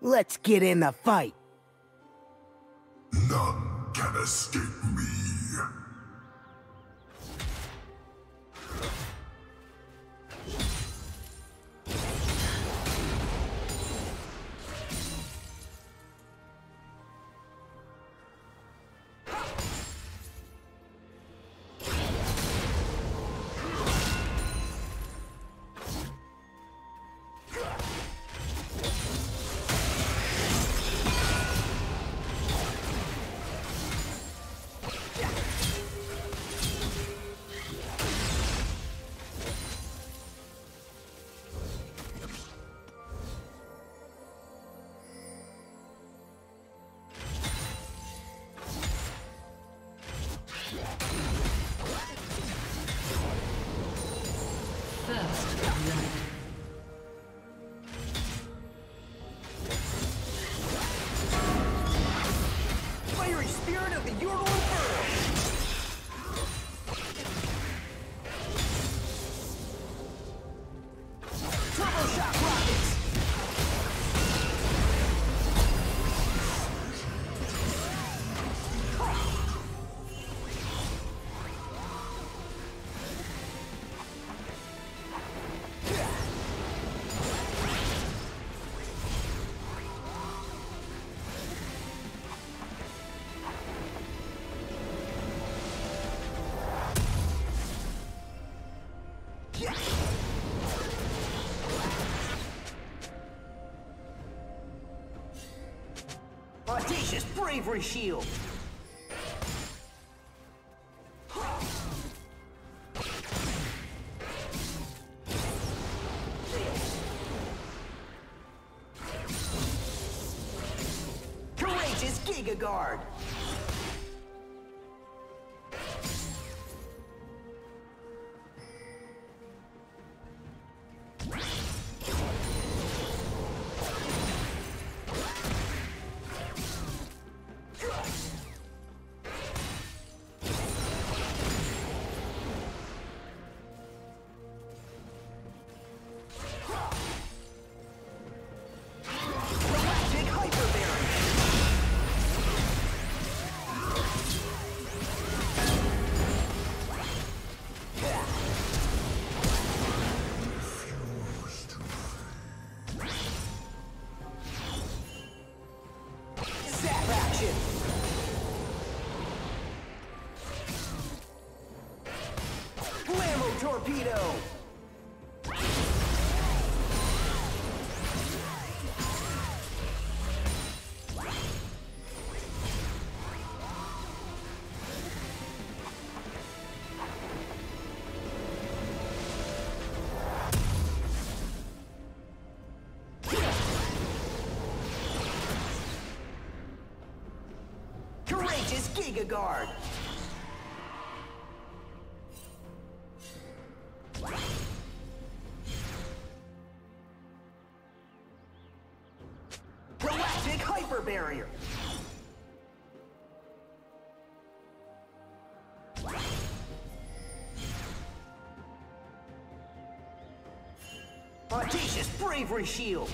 Let's get in the fight. None can escape me. Audacious bravery shield! Courageous Giga Guard! Torpedo! Courageous Giga Guard! Barrier. Audacious bravery shield.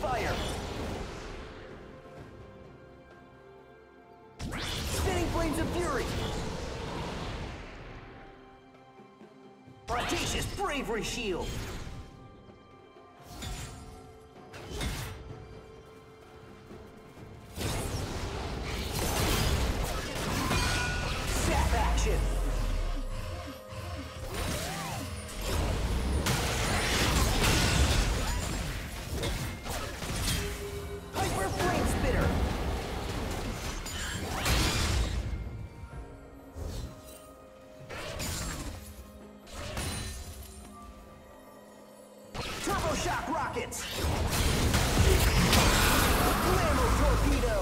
fire! Spinning flames of fury! Audacious bravery shield! Zap action! Shock rockets! Flammo torpedo!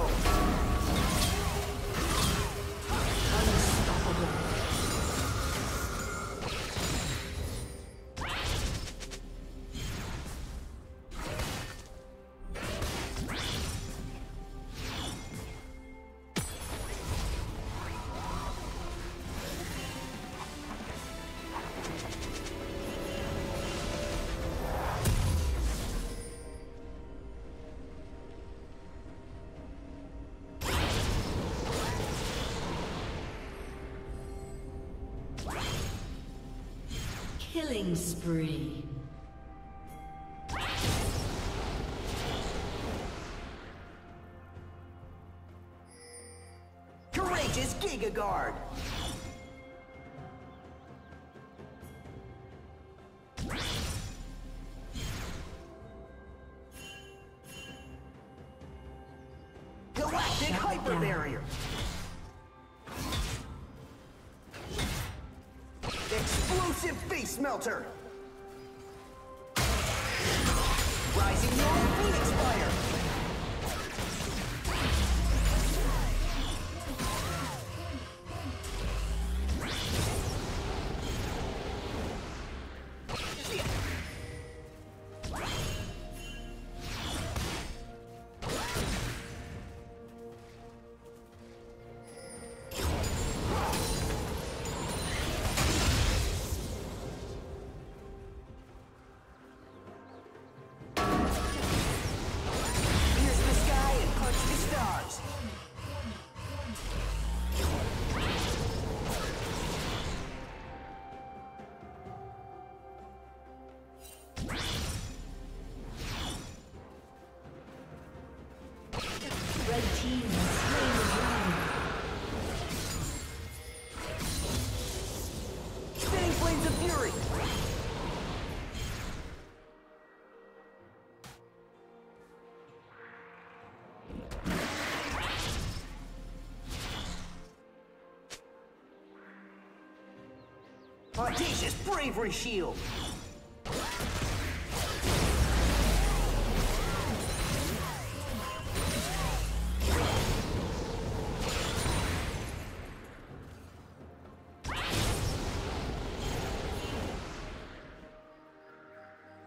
Killing spree. Courageous Giga Guard. Galactic Hyper Barrier. Explosive face melter! Rising moon phoenix fire! Audacious bravery shield!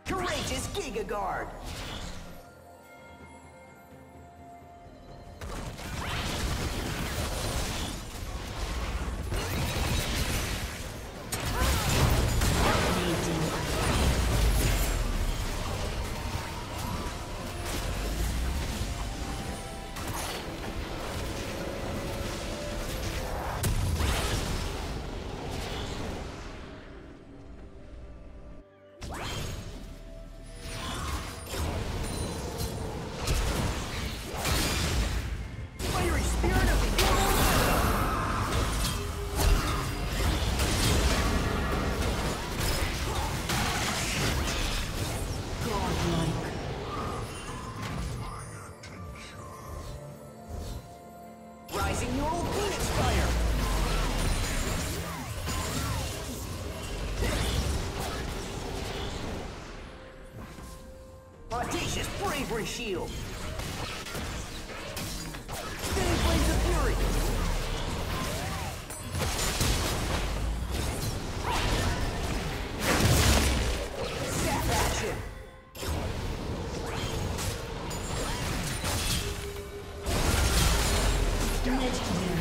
Courageous Giga Guard! Audacious bravery shield! Spinning flames of fury! Zap action! Legendary!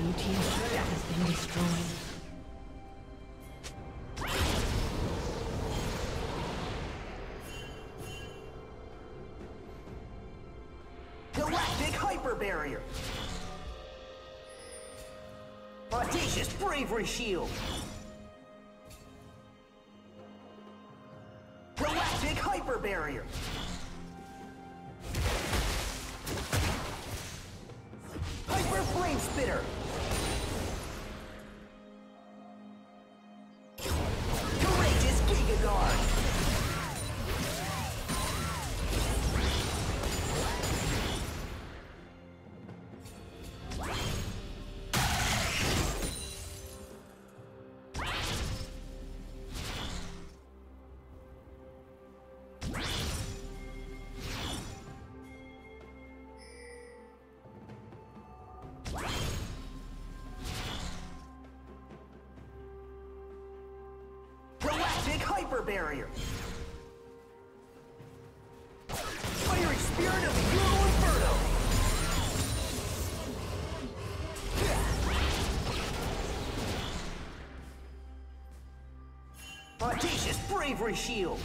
Blue team's turret has been destroyed. Galactic hyper barrier. Audacious bravery shield. Galactic hyper barrier. Hyper flame spitter. Courageous Giga Guard. Hyper barrier. Fiery spirit of Euro Inferno. Audacious bravery shield.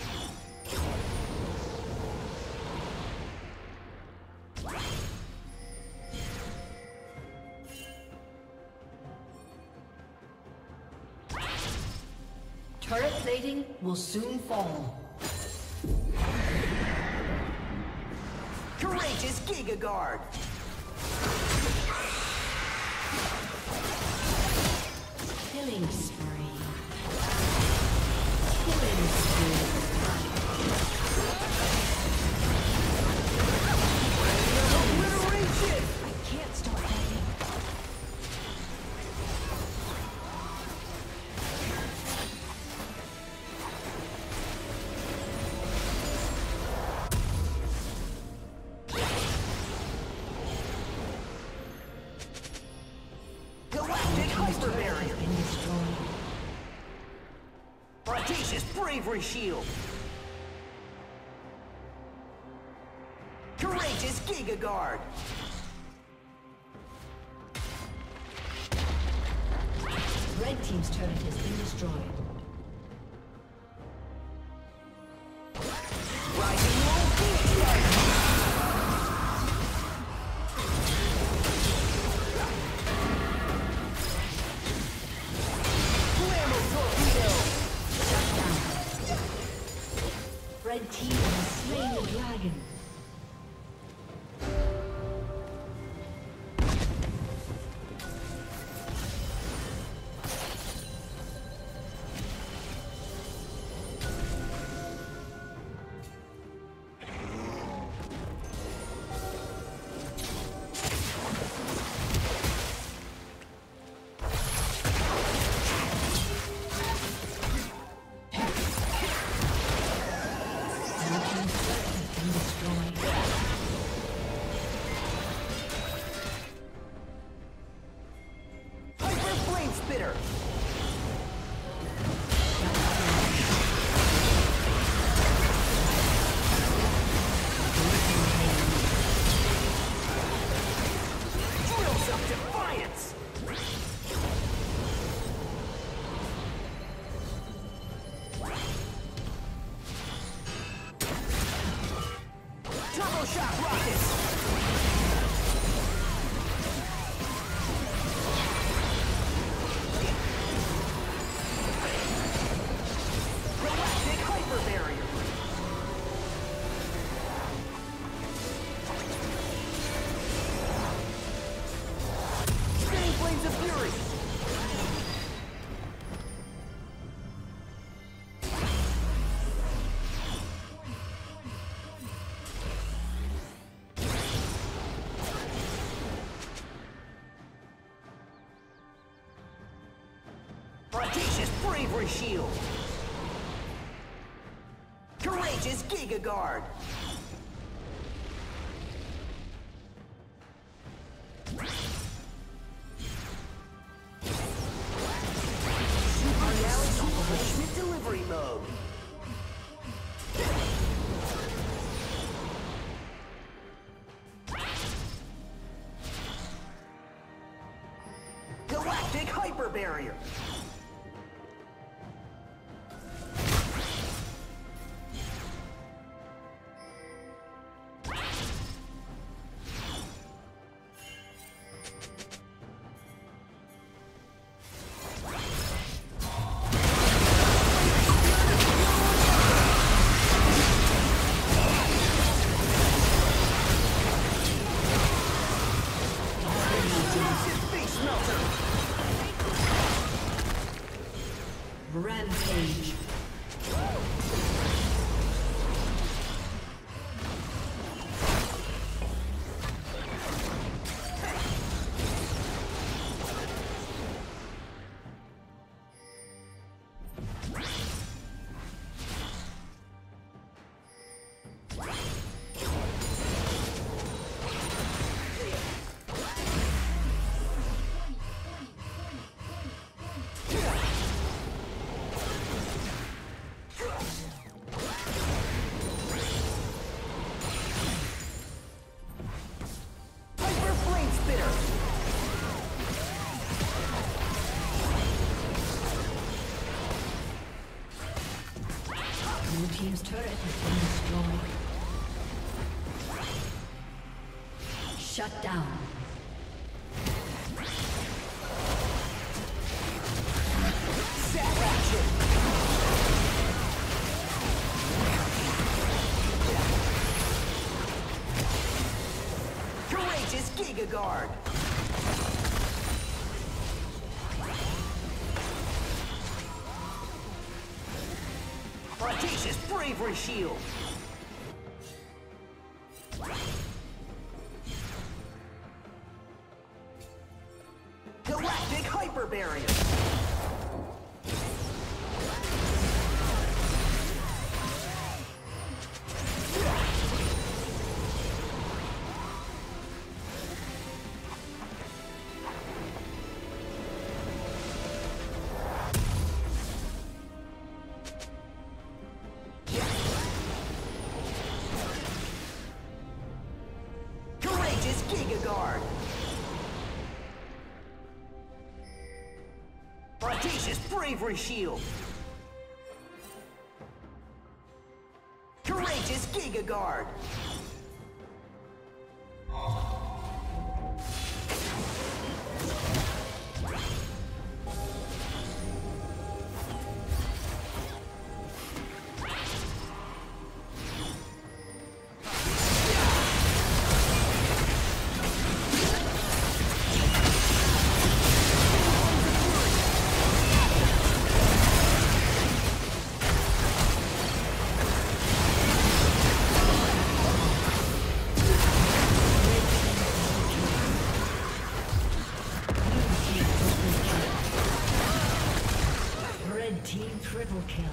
Turret plating will soon fall. Courageous Giga Guard. Killing spree. Killing spree. Obliteration! I can't stop fighting. Shield. Courageous Giga Guard. Red team's turret has been destroyed. Audacious bravery shield. Courageous Giga Guard. Make hyper barrier. Rampage. Team's turret has been destroyed. Shut down. Zap action! Courageous Giga Guard! Audacious bravery shield. Galactic hyper barrier. Giga Guard. Audacious bravery shield. Courageous Giga Guard. Triple kill.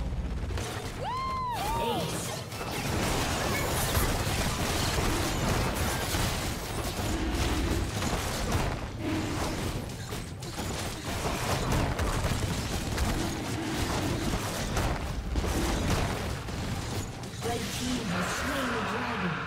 Woo! Ace. Red team has slain the dragon.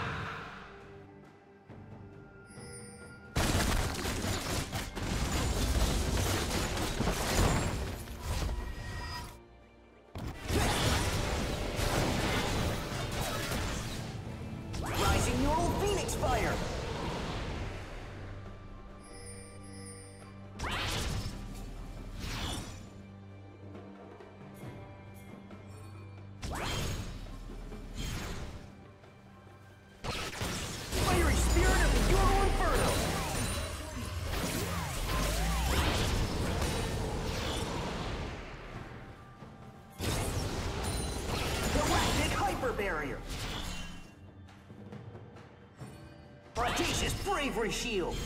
Barrier. Audacious bravery shield.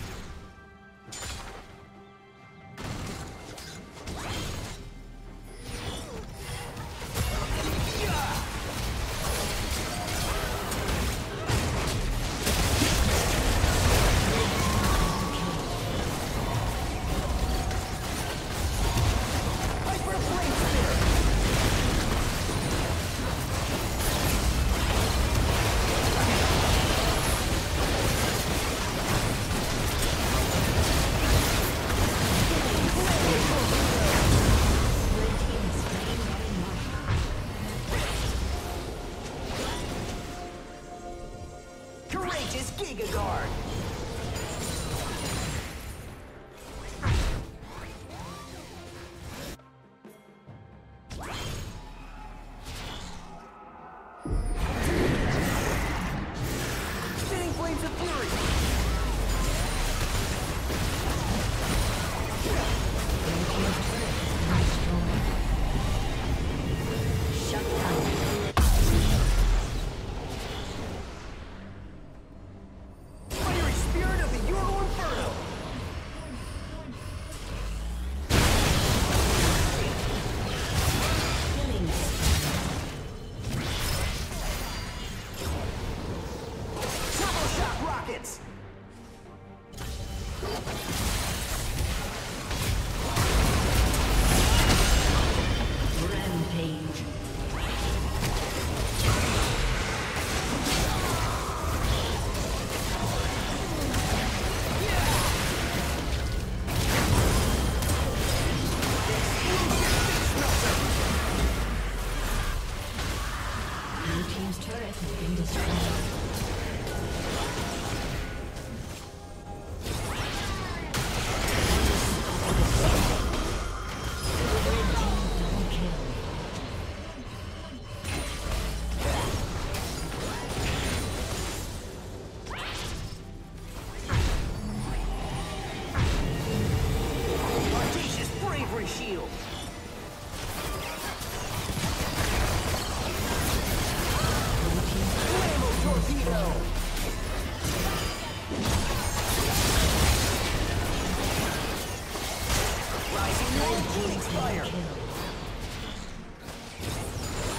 Shooting fire!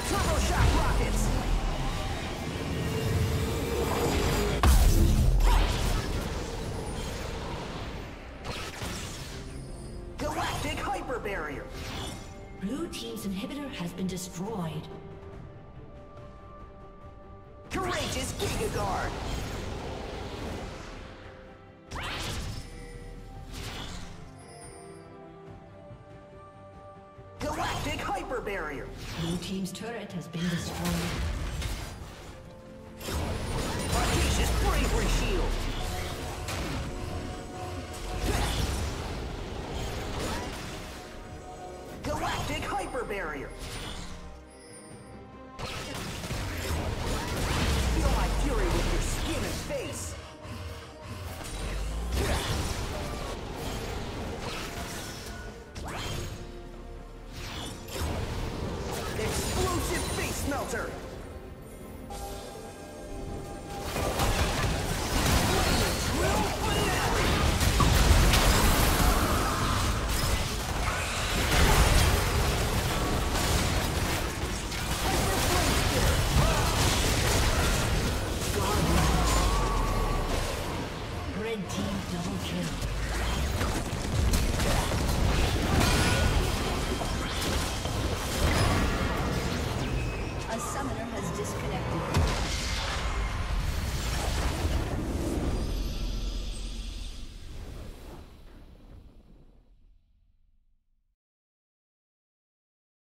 Turbo shock rockets! Galactic hyper barrier! Blue team's inhibitor has been destroyed. Courageous Giga Guard! Barrier. Blue team's turret has been destroyed. Audacious bravery shield. Galactic hyper barrier.